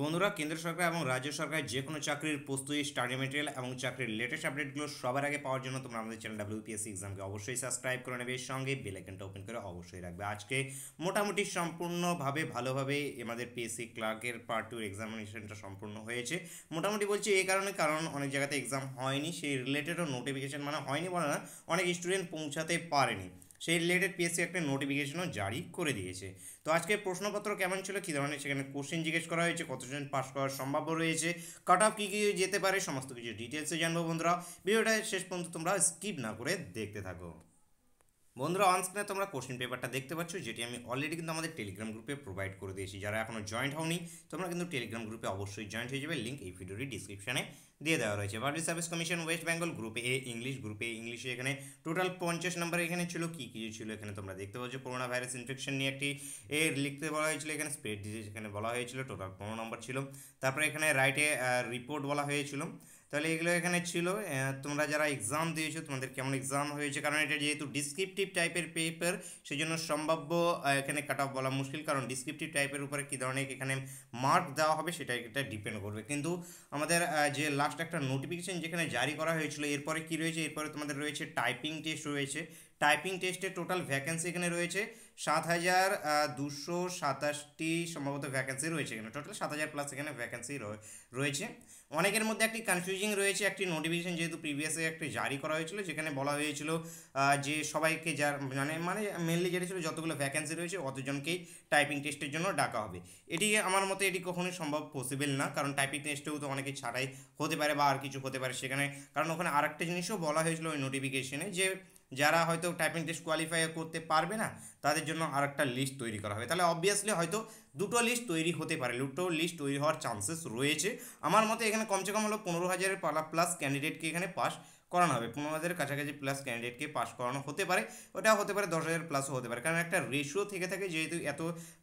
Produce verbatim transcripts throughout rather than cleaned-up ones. বন্ধুরা কেন্দ্র সরকার এবং রাজ্য সরকার যে কোনো চাকরির প্রস্তুতি স্টাডি মেটেরিয়াল এবং চাকরির লেটেস্ট আপডেটগুলো সবার আগে পাওয়ার জন্য তোমরা আমাদের চ্যানেল ডাব্লিউপিএসসি এক্সামকে অবশ্যই সাবস্ক্রাইব করে নেবে, সঙ্গে বেল আইকনটা ওপেন করে অবশ্যই রাখবে। আজকে মোটামুটি সম্পূর্ণভাবে ভালোভাবে আমাদের পিএসসি ক্লার্কের পার্ট টু এক্সামিনেশনটা সম্পূর্ণ হয়েছে। মোটামুটি বলছি এই কারণে, কারণ অনেক জায়গাতে এক্সাম হয়নি, সেই রিলেটেডও নোটিফিকেশান মানে হয়নি বলে না, অনেক স্টুডেন্ট পৌঁছাতে পারেনি, সেই রিলেটেড পিএসসি একটা নোটিফিকেশনও জারি করে দিয়েছে। তো আজকের প্রশ্নপত্র কেমন ছিল, কী ধরনের সেখানে কোশ্চেন জিজ্ঞেস করা হয়েছে, কতজন পাস করার সম্ভাব্য রয়েছে, কাট অফ কী কী যেতে পারে, সমস্ত কিছু ডিটেলসে জানবো। বন্ধুরা ভিডিওটা শেষ পর্যন্ত তোমরা স্কিপ না করে দেখতে থাকো। বন্ধুরা অনস্ক্রিনে তোমরা কোশ্চেন পেপারটা দেখতে পাচ্ছ, যেটি আমি অলরেডি কিন্তু আমাদের টেলিগ্রাম গ্রুপে প্রোভাইড করে দিয়েছি। যারা এখনও জয়েন্ট হওনি তোমরা কিন্তু টেলিগ্রাম গ্রুপে অবশ্যই জয়েন্ট হয়ে যাবে, লিঙ্ক এই ভিডিওটি ডিসক্রিপশানে দিয়ে দেওয়া রয়েছে। Public service commission West Bengal গ্রুপে এ ইংলিশ গ্রুপে ইংলিশে এখানে টোটাল পঞ্চাশ নম্বর এখানে ছিল। কী কী ছিল এখানে তোমরা দেখতে পাচ্ছ, করোনা ভাইরাস ইনফেকশন নিয়ে একটি এর লিখতে বলা হয়েছিল, এখানে স্প্রেড ডিজিজ এখানে বলা হয়েছিল, টোটাল পনেরো নম্বর ছিল। তারপরে এখানে রাইটে রিপোর্ট বলা হয়েছিল। তাহলে এগুলো এখানে ছিল। তোমরা যারা এক্সাম দিয়েছো তোমাদের কেমন এক্সাম হয়েছে, কারণ এটা যেহেতু ডিসক্রিপটিভ টাইপের পেপার সেই জন্য সম্ভাব্য এখানে কাট অফ বলা মুশকিল, কারণ ডিসক্রিপটিভ টাইপের উপরে কী ধরনের এখানে মার্ক দেওয়া হবে সেটা এটা ডিপেন্ড করবে। কিন্তু আমাদের যে লাস্ট একটা নোটিফিকেশান যেখানে জারি করা হয়েছিল, এরপরে কী রয়েছে, এরপরে তোমাদের রয়েছে টাইপিং টেস্ট রয়েছে। টাইপিং টেস্টে টোটাল ভ্যাকেন্সি এখানে রয়েছে সাত হাজার দুশো সাতাশটি সম্ভবত ভ্যাকেন্সি রয়েছে, এখানে টোটাল সাত হাজার প্লাস এখানে ভ্যাকেন্সি রয়েছে। অনেকের মধ্যে একটি কনফিউজিং রয়েছে, একটি নোটিফিকেশান যেহেতু প্রিভিয়াসে একটি জারি করা হয়েছিল যেখানে বলা হয়েছিল যে সবাইকে যার মানে মানে মেনলি যেটা ছিল যতগুলো ভ্যাকেন্সি রয়েছে অতজনকেই টাইপিং টেস্টের জন্য ডাকা হবে। এটি আমার মতে এটি কখনোই সম্ভব পসিবল না, কারণ টাইপিং টেস্টেও তো অনেকে ছাড়াই হতে পারে বা আর কিছু হতে পারে সেখানে, কারণ ওখানে আরেকটা জিনিসও বলা হয়েছিল ওই নোটিফিকেশানে যে যারা হয়তো টাইপিং টেস্ট কোয়ালিফাই করতে পারবে না তাদের জন্য আরেকটা লিস্ট তৈরি করা হবে। তাহলে অবভিয়াসলি হয়তো দুটো লিস্ট তৈরি হতে পারে, দুটো লিস্ট তৈরি হওয়ার চান্সেস রয়েছে। আমার মতে এখানে কমসে কম হলো পনেরো হাজারের প্লাস ক্যান্ডিডেটকে এখানে পাস করানো হবে, পনেরো হাজারের কাছাকাছি প্লাস ক্যান্ডিডেটকে পাস করানো হতে পারে, ওটা হতে পারে দশ হাজার প্লাসও হতে পারে, কারণ একটা রেশিও থেকে থাকে। যেহেতু এত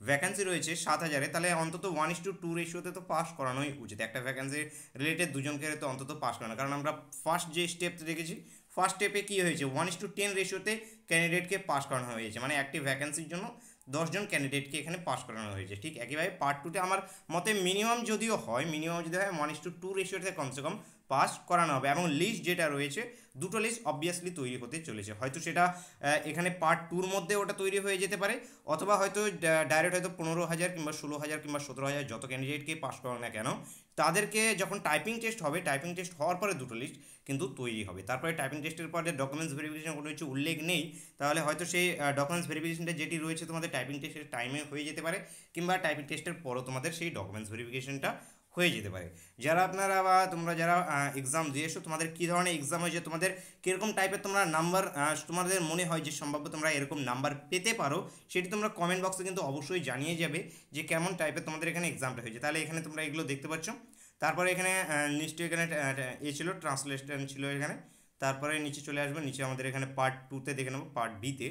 ভ্যাকেন্সি রয়েছে সাত হাজারে, তাহলে অন্তত ওয়ান ইস টু টু রেশিওতে তো পাস করানোই উচিত, একটা ভ্যাকেন্সি রিলেটেড দুজনকে তো অন্তত পাস করানো, কারণ আমরা ফার্স্ট যে স্টেপ দেখেছি ফার্স্ট স্টেপে কী হয়েছে ওয়ান ইস টু টেন রেশিওতে ক্যান্ডিডেটকে পাস করানো হয়েছে, মানে একটি ভ্যাকেন্সির জন্য দশজন ক্যান্ডিডেটকে এখানে পাস করানো হয়েছে। ঠিক একইভাবে পার্ট টুতে আমার মতে মিনিমাম যদিও হয় মিনিমাম যদি হয় ওয়ান ইস টু টু রেশিওতে কমসে কম পাস করানো হবে, এবং লিস্ট যেটা রয়েছে দুটো লিস্ট অবভিয়াসলি তৈরি হতে চলেছে। হয়তো সেটা এখানে পার্ট টুর মধ্যে ওটা তৈরি হয়ে যেতে পারে, অথবা হয়তো ডাইরেক্ট হয়তো পনেরো হাজার কিংবা ষোলো হাজার কিংবা সতেরো হাজার যত ক্যান্ডিডেটকে পাস করানো না কেন তাদেরকে যখন টাইপিং টেস্ট হবে টাইপিং টেস্ট হওয়ার পরে দুটো লিস্ট কিন্তু তৈরি হবে। তারপরে টাইপিং টেস্টের পরে ডকুমেন্টস ভেরিফিকেশন রয়েছে উল্লেখ নেই, তাহলে হয়তো সেই ডকুমেন্টস ভেরিফিকেশনটা যেটি রয়েছে তোমাদের টাইপিং টেস্টের টাইমে হয়ে যেতে পারে, কিংবা টাইপিং টেস্টের পরও তোমাদের সেই ডকুমেন্টস ভেরিফিকেশনটা হয়ে যেতে পারে। যারা আপনারা বা তোমরা যারা এক্সাম দিয়েছো তোমাদের কী ধরনের এক্সাম হয়েছে, তোমাদের কীরকম টাইপের তোমরা নাম্বার তোমাদের মনে হয় যে সম্ভাব্য তোমরা এরকম নাম্বার পেতে পারো, সেটি তোমরা কমেন্ট বক্সে কিন্তু অবশ্যই জানিয়ে যাবে যে কেমন টাইপের তোমাদের এখানে এক্সামটা হয়েছে। তাহলে এখানে তোমরা এগুলো দেখতে পাচ্ছ। তারপরে এখানে নিশ্চয়ই এখানে এ ছিল ট্রান্সলেশন ছিল এখানে। তারপরে নিচে চলে আসবে, নিচে আমাদের এখানে পার্ট টুতে দেখে নেবো, পার্ট বিতে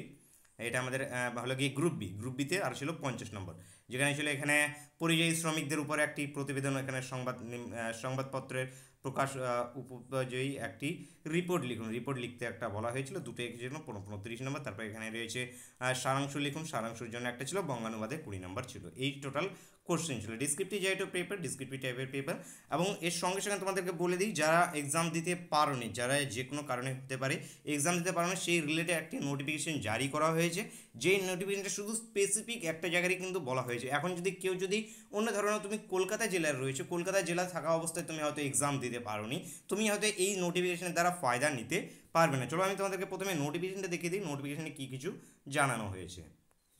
এটা আমাদের হলো গিয়ে গ্রুপ বি, গ্রুপ বিতে আর ছিল পঞ্চাশ নম্বর, যেখানে ছিল এখানে পরিযায়ী শ্রমিকদের উপরে একটি প্রতিবেদন, এখানে সংবাদ সংবাদপত্রের প্রকাশ উপজয়ী একটি রিপোর্ট লিখুন, রিপোর্ট লিখতে একটা বলা হয়েছিল, দুটো এর জন্য পঁয়ত্রিশ নম্বর। তারপরে এখানে রয়েছে সারাংশ লিখুন, সারাংশের জন্য একটা ছিল, বঙ্গানুবাদে কুড়ি নম্বর ছিল। এই টোটাল কোশ্চেন ছিল, ডিসক্রিপটিভ টাইপের পেপার ডিসক্রিপটিভ টাইপের পেপার। এবং এর সঙ্গে সঙ্গে তোমাদেরকে বলে দিই যারা এক্সাম দিতে পারোনি, যারা যে কোনো কারণে হতে পারে এক্সাম দিতে পারোনি সেই রিলেটেড একটি নোটিফিকেশান জারি করা হয়েছে, যেই নোটিফিকেশানটা শুধু স্পেসিফিক একটা জায়গায় কিন্তু বলা হয়েছে। এখন যদি কেউ যদি অন্য ধরনের তুমি কলকাতা জেলার রয়েছে, কলকাতা জেলা থাকা অবস্থায় তুমি হয়তো এক্সাম দিতে পারোনি, তুমি হয়তো এই নোটিফিকেশানের দ্বারা ফায়দা নিতে পারবে না। চলো আমি তোমাদেরকে প্রথমে নোটিফিকেশানটা দেখিয়ে দিই, নোটিফিকেশানে কী কিছু জানানো হয়েছে।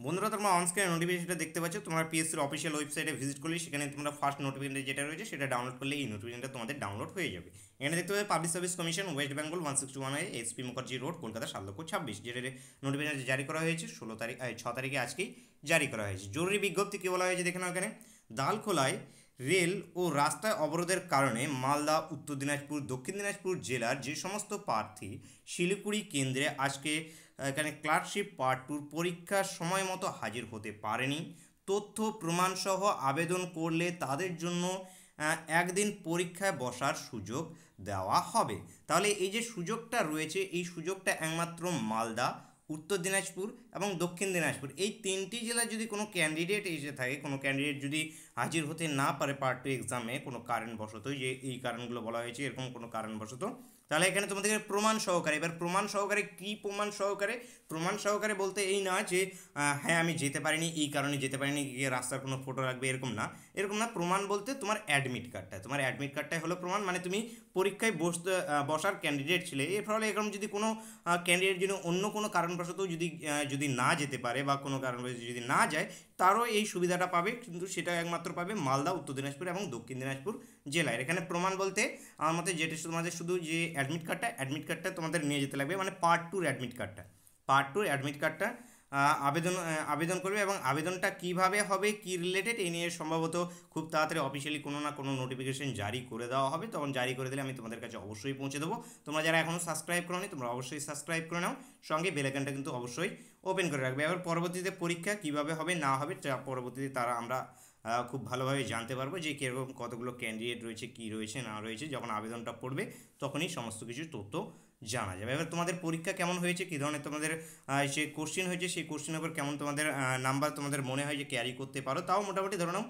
বন্ধুরা তোমরা অনস্ক্রিন নোটিফিকেশনটা দেখতে পাচ্ছ, তোমরা পিএসসির অফিসিয়াল ওয়েবসাইটে ভিজিট করলে সেখানে তোমরা ফার্স্ট নোটিফিকেশন যেটা রয়েছে সেটা ডাউনলোড করলে এই নোটিফিকেশনটা তোমাদের ডাউনলোড হয়ে যাবে। এখানে দেখতে পাবে public service commission West Bengal one sixty one SP Mukherjee road Kolkata সাত লক্ষ ছাব্বিশ, যেটা নোটিফিকেশন জারি করা হয়েছে ষোলো তারিখ ছ তারিখে আজকেই জারি করা হয়েছে। জরুরি বিজ্ঞপ্তি কী বলা হয়েছে দেখে নাও, এখানে দালখোলায় রেল ও রাস্তায় অবরোধের কারণে মালদা উত্তর দিনাজপুর দক্ষিণ দিনাজপুর জেলার যে সমস্ত প্রার্থী শিলিগুড়ি কেন্দ্রে আজকে এখানে ক্লার্কশিপ পার্ট টুর পরীক্ষার সময় মতো হাজির হতে পারেনি, তথ্য প্রমাণসহ আবেদন করলে তাদের জন্য একদিন পরীক্ষায় বসার সুযোগ দেওয়া হবে। তাহলে এই যে সুযোগটা রয়েছে এই সুযোগটা একমাত্র মালদা উত্তর দিনাজপুর এবং দক্ষিণ দিনাজপুর এই তিনটি জেলার যদি কোনো ক্যান্ডিডেট এসে থাকে, কোনো ক্যান্ডিডেট যদি हाजिर होते ना पारे पार्ट टू एग्जामे कोनो कारणवशत ये এই কারণগুলো বলা হয়েছে এরকম কোনো কারণবশত তাহলে এখানে তোমাদের প্রমাণ সহকারে এবার প্রমাণ সহকারে কি প্রমাণ সহকারে প্রমাণ সহকারে বলতে এই না যে হ্যাঁ আমি যেতে পারিনি এই কারণে যেতে পারিনি যে রাস্তার কোনো ফটো রাখবে এরকম না এরকম না প্রমাণ বলতে তোমার অ্যাডমিট কার্ডটা তোমার অ্যাডমিট কার্ডটাই হলো প্রমাণ মানে তুমি পরীক্ষায় বসতে বসার ক্যান্ডিডেট ছিলে এর ফলে এরকম যদি কোনো ক্যান্ডিডেট যদি অন্য কোনো কারণবশত যদি যদি না যেতে পারে বা কোনো কারণবশত যদি না যায় তারও এই সুবিধাটা পাবে কিন্তু সেটা একমাত্র পাবে মালদা উত্তর দিনাজপুর এবং দক্ষিণ দিনাজপুর জেলায় এখানে প্রমাণ বলতে আমার মতে যেটা তোমাদের শুধু যে অ্যাডমিট কার্ডটা অ্যাডমিট কার্ডটা তোমাদের নিয়ে যেতে লাগবে মানে পার্ট টুর অ্যাডমিট কার্ডটা পার্ট টুর অ্যাডমিট কার্ডটা আবেদন আবেদন করবে এবং আবেদনটা কিভাবে হবে কি রিলেটেড এই নিয়ে সম্ভবত খুব তাড়াতাড়ি অফিসিয়ালি কোনো না কোনো নোটিফিকেশন জারি করে দেওয়া হবে তখন জারি করে দিলে আমি তোমাদের কাছে অবশ্যই পৌঁছে দেবো তোমরা যারা এখনও সাবস্ক্রাইব করোনি তোমরা অবশ্যই সাবস্ক্রাইব করে নাও সঙ্গে বেল আইকনটা কিন্তু অবশ্যই ওপেন করে রাখবে এবার পরবর্তীতে পরীক্ষা কিভাবে হবে না হবে পরবর্তীতে তারা আমরা খুব ভালোভাবে জানতে পারবো যে কীরকম কতগুলো ক্যান্ডিডেট রয়েছে কী রয়েছে না রয়েছে যখন আবেদনটা পড়বে তখনই সমস্ত কিছু তথ্য জানা যাবে এবার তোমাদের পরীক্ষা কেমন হয়েছে কী ধরনের তোমাদের যে কোশ্চেন হয়েছে সেই কোশ্চেনের উপর কেমন তোমাদের নাম্বার তোমাদের মনে হয় যে ক্যারি করতে পারো তাও মোটামুটি ধরে নাও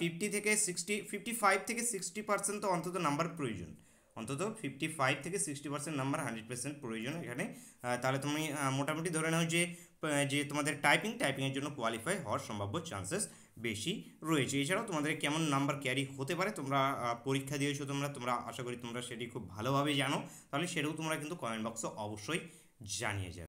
ফিফটি থেকে সিক্সটি ফিফটি ফাইভ থেকে সিক্সটি পার্সেন্ট তো অন্তত নাম্বার প্রয়োজন অন্তত ফিফটি ফাইভ থেকে sixty percent number hundred percent প্রয়োজন এখানে তাহলে তুমি মোটামুটি ধরে নাও যে যে তোমাদের টাইপিং টাইপিংয়ের জন্য কোয়ালিফাই হওয়ার সম্ভাব্য চান্সেস বেশি রয়েছে এছাড়াও তোমাদের কেমন নাম্বার ক্যারি হতে পারে তোমরা পরীক্ষা দিয়েছো তোমরা তোমরা আশা করি তোমরা সেটি খুব ভালোভাবে জানো তাহলে সেটাও তোমরা কিন্তু কমেন্ট বক্সে অবশ্যই জানিয়ে যাবে।